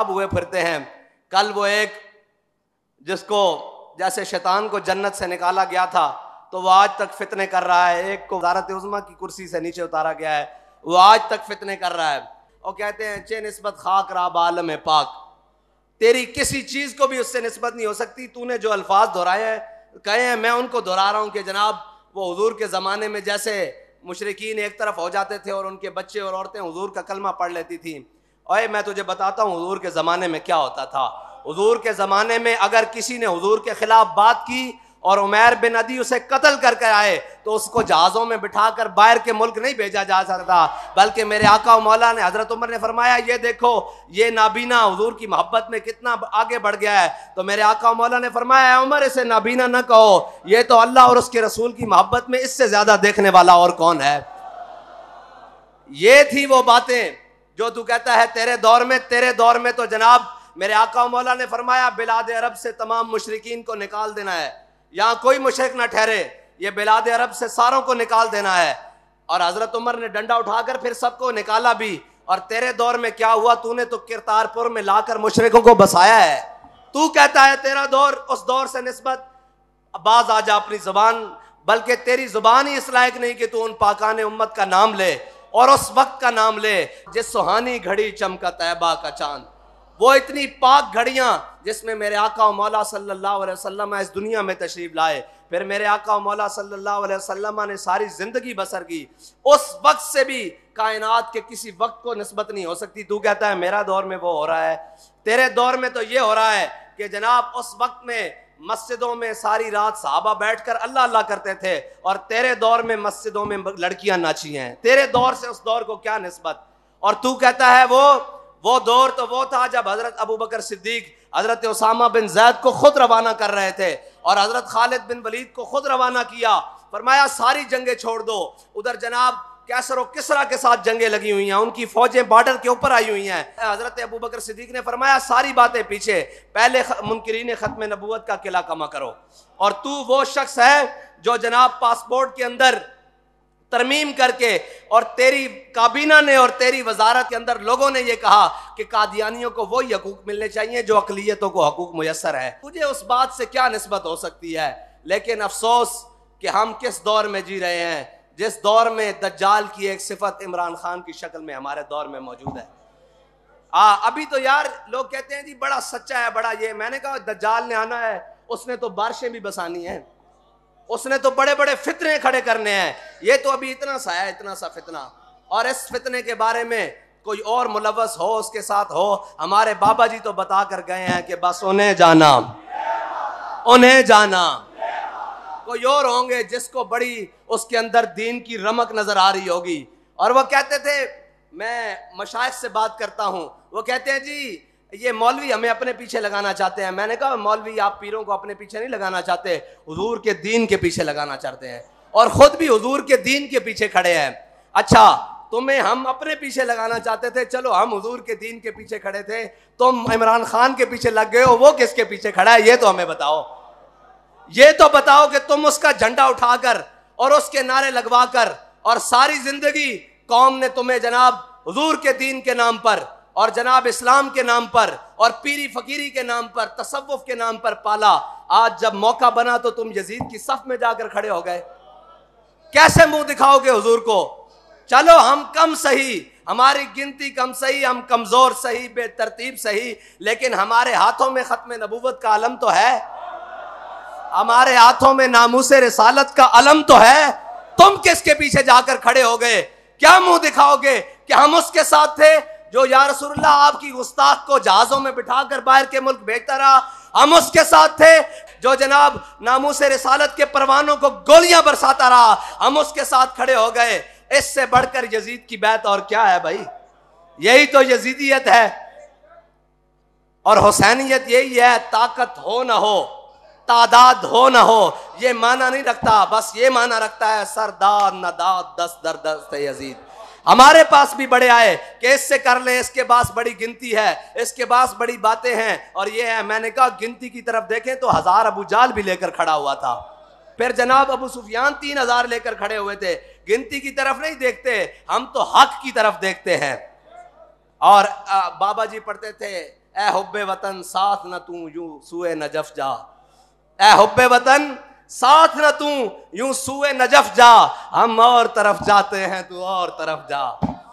अब हुए फिरते हैं। कल वो एक जिसको जैसे शैतान को जन्नत से निकाला गया था तो वह आज तक फितने कर रहा है। एक को वज़ारत उज़्मा की कुर्सी से नीचे उतारा गया है, वो आज तक फितने कर रहा है। और कहते हैं चे निस्बत खाक राब आलम पाक, तेरी किसी चीज़ को भी उससे निस्बत नहीं हो सकती। तूने जो अल्फाज दोहराए हैं कहे हैं मैं उनको दोहरा रहा हूँ कि जनाब वो हुजूर के ज़माने में जैसे मुशरिकीन एक तरफ हो जाते थे और उनके बच्चे और औरतें हुजूर का कलमा पढ़ लेती थीं। ओए मैं तुझे बताता हूँ हुजूर के ज़माने में क्या होता था। हुजूर के ज़माने में अगर किसी ने हुजूर के ख़िलाफ़ बात की और उमैर बिन अदी उसे कत्ल करके आए तो उसको जहाज़ों में बिठाकर बाहर के मुल्क नहीं भेजा जा सकता, बल्कि मेरे आका और मौला ने हज़रत उमर ने फरमाया ये देखो ये नाबीना हुजूर की मोहब्बत में कितना आगे बढ़ गया है। तो मेरे आका और मौला ने फरमाया उमर इसे नाबीना न कहो, ये तो अल्लाह और उसके रसूल की मोहब्बत में इससे ज़्यादा देखने वाला और कौन है। ये थी वो बातें जो तू कहता है तेरे दौर में। तेरे दौर में तो जनाब मेरे आका और मौला ने फरमाया बिलाद अरब से तमाम मुशरिकीन को निकाल देना है, यहाँ कोई मुशरिक ना ठहरे, ये बिलाद अरब से सारों को निकाल देना है। और हजरत उमर ने डंडा उठाकर फिर सबको निकाला भी। और तेरे दौर में क्या हुआ, तूने तो किरतारपुर में लाकर मुशरिकों को बसाया है। तू कहता है तेरा दौर उस दौर से निस्बत, बाज आ जा अपनी जुबान, बल्कि तेरी जुबान ही इस लायक नहीं कि तू उन पाकान उम्मत का नाम ले और उस वक्त का नाम ले जिस सुहानी घड़ी चमका तैयबा का चांद। वो इतनी पाक घड़ियाँ जिसमें मेरे आका और मौला सल्लल्लाहु अलैहि वसल्लम इस दुनिया में तशरीफ़ लाए, फिर मेरे आका और मौला सल्लल्लाहु अलैहि वसल्लम ने सारी ज़िंदगी बसर की। उस वक्त से भी कायनात के किसी वक्त को नस्बत नहीं हो सकती। तू कहता है मेरा दौर में वो हो रहा है। तेरे दौर में तो ये हो रहा है कि जनाब उस वक्त में मस्जिदों में सारी रात सहाबा बैठकर अल्लाह अल्लाह करते थे और तेरे दौर में मस्जिदों में लड़कियाँ नाची हैं। तेरे दौर से उस दौर को क्या नस्बत। और तू कहता है वो दौर तो वो था जब हज़रत अबू बकर सिद्दीक हज़रत उसामा बिन जैद को ख़ुद रवाना कर रहे थे और हज़रत खालिद बिन वलीद को ख़ुद रवाना किया। फरमाया सारी जंगें छोड़ दो। उधर जनाब कैसर और किसरा के साथ जंगें लगी हुई हैं, उनकी फ़ौजें बॉर्डर के ऊपर आई हुई हैं। हज़रत अबू बकर सिद्दीक ने फरमाया सारी बातें पीछे, पहले मुनकरीन ख़त्म नबूवत का किला कमा करो। और तू वो शख्स है जो जनाब पासपोर्ट के अंदर तरमीम करके और तेरी काबीना ने और तेरी वजारत के अंदर लोगों ने ये कहा कि कादियानियों को वही हकूक मिलने चाहिए जो अकलियतों को हकूक मुयसर है। तुझे उस बात से क्या निस्बत हो सकती है। लेकिन अफसोस कि हम किस दौर में जी रहे हैं, जिस दौर में दज्जाल की एक सिफत इमरान खान की शक्ल में हमारे दौर में मौजूद है। अभी तो यार लोग कहते हैं जी बड़ा सच्चा है, बड़ा ये। मैंने कहा दज्जाल ने आना है, उसने तो बारिशें भी बसानी है, उसने तो बड़े बड़े फितने खड़े करने हैं। ये तो अभी इतना सा है, इतना सा फितना। और इस फितने के बारे में कोई और मुलवस हो उसके साथ हो, हमारे बाबा जी तो बता कर गए हैं कि बस उन्हें जाना, उन्हें जाना। कोई और होंगे जिसको बड़ी उसके अंदर दीन की रमक नजर आ रही होगी। और वो कहते थे, मैं मशाइख से बात करता हूँ, वो कहते हैं जी ये मौलवी हमें अपने पीछे लगाना चाहते हैं। मैंने कहा मौलवी आप पीरों को अपने पीछे नहीं लगाना चाहते, हुजूर के दीन के पीछे लगाना चाहते हैं। और ख़ुद भी हुजूर के दीन के पीछे खड़े हैं। अच्छा तुम्हें हम अपने पीछे लगाना चाहते थे, चलो हम हुजूर के दीन के पीछे खड़े थे, तुम इमरान खान के पीछे लग गए हो। वो किसके पीछे खड़ा है ये तो हमें बताओ। ये तो बताओ कि तुम उसका झंडा उठाकर और उसके नारे लगवाकर और सारी ज़िंदगी कौम ने तुम्हें जनाब हुजूर के दीन के नाम पर और जनाब इस्लाम के नाम पर और पीरी फकीरी के नाम पर तसव्वुफ के नाम पर पाला। आज जब मौका बना तो तुम यजीद की सफ में जाकर खड़े हो गए। कैसे मुंह दिखाओगे हुजूर को। चलो हम कम सही, हमारी गिनती कम सही, हम कमजोर सही, बेतरतीब सही, लेकिन हमारे हाथों में खत्म नबूवत का अलम तो है, हमारे हाथों में नामूसे रिसालत का अलम तो है। तुम किसके पीछे जाकर खड़े हो गए। क्या मुंह दिखाओगे कि हम उसके साथ थे जो या रसूलल्लाह आपकी गुस्ताख को जहाज़ों में बिठाकर बाहर के मुल्क भेजता रहा। हम उसके साथ थे जो जनाब नामूस रिसालत के परवानों को गोलियां बरसाता रहा। हम उसके साथ खड़े हो गए। इससे बढ़कर यजीद की बैत और क्या है भाई। यही तो यजीदियत है और हुसैनियत यही है। ताकत हो ना हो, तादाद हो ना हो, ये माना नहीं रखता। बस ये माना रखता है सरदार नदाद दस दर दस्त यजीद। हमारे पास भी बड़े आए कि इससे कर लें, इसके पास बड़ी गिनती है, इसके पास बड़ी बातें हैं और ये है। मैंने कहा गिनती की तरफ देखें तो 1000 अबू जाल भी लेकर खड़ा हुआ था, फिर जनाब अबू सुफियान 3000 लेकर खड़े हुए थे। गिनती की तरफ नहीं देखते, हम तो हक की तरफ देखते हैं। और बाबा जी पढ़ते थे, ए हुब्बे वतन साथ न तू यूं सूए नजफ जा, ए हुब्बे वतन साथ न तू यूं सूए नजफ जा, हम और तरफ जाते हैं तू और तरफ जा।